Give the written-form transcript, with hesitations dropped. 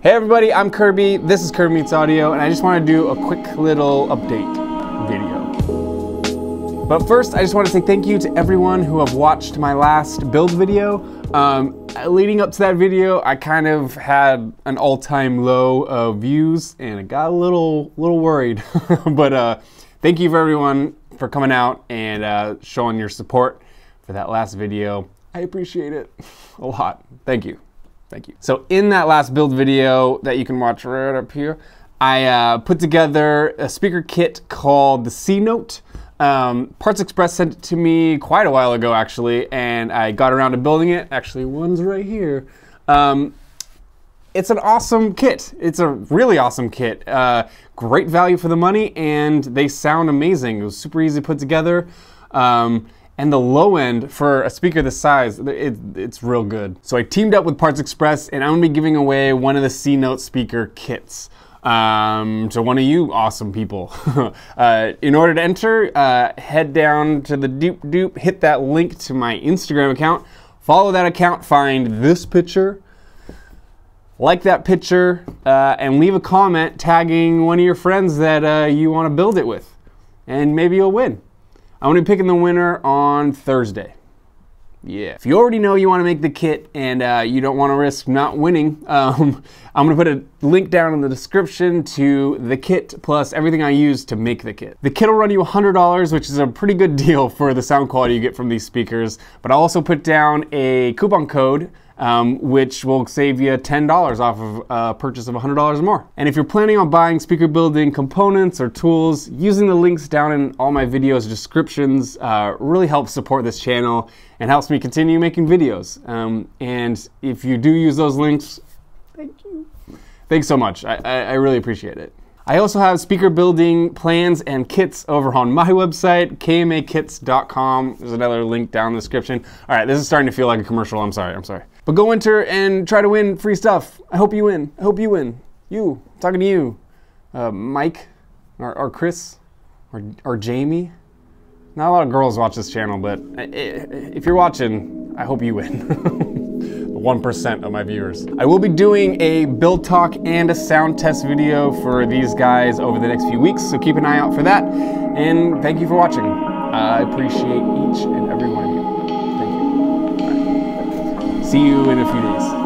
Hey everybody, I'm Kirby, this is Kirby Meets Audio, and I just want to do a quick little update video. But first, I just want to say thank you to everyone who have watched my last build video. Leading up to that video, I kind of had an all-time low of views, and I got a little worried. But thank you for everyone for coming out and showing your support for that last video. I appreciate it a lot. Thank you. Thank you. So in that last build video that you can watch right up here, I put together a speaker kit called the C-Note. Parts Express sent it to me quite a while ago, actually, and I got around to building it. Actually, one's right here. It's an awesome kit. It's a really awesome kit. Great value for the money, and they sound amazing. It was super easy to put together. And the low end for a speaker this size, it's real good. So I teamed up with Parts Express, and I'm gonna be giving away one of the C-Note speaker kits to one of you awesome people. In order to enter, head down to the doop, hit that link to my Instagram account, follow that account, find this picture, like that picture, and leave a comment tagging one of your friends that you wanna build it with, and maybe you'll win. I'm gonna be picking the winner on Thursday. Yeah. If you already know you wanna make the kit and you don't wanna risk not winning, I'm gonna put a link down in the description to the kit plus everything I use to make the kit. The kit will run you $100, which is a pretty good deal for the sound quality you get from these speakers, but I'll also put down a coupon code which will save you $10 off of a purchase of $100 or more. And if you're planning on buying speaker building components or tools, using the links down in all my videos descriptions really helps support this channel and helps me continue making videos. And if you do use those links, thank you. Thanks so much, I really appreciate it. I also have speaker building plans and kits over on my website, KMAKits.com. There's another link down in the description. All right, this is starting to feel like a commercial. I'm sorry. But go enter and try to win free stuff. I hope you win. I hope you win. You, I'm talking to you. Mike, or Chris, or Jamie. Not a lot of girls watch this channel, but if you're watching, I hope you win. 1% of my viewers. I will be doing a build talk and a sound test video for these guys over the next few weeks, so keep an eye out for that. And thank you for watching. I appreciate each and every one of you. Thank you. Bye. See you in a few days.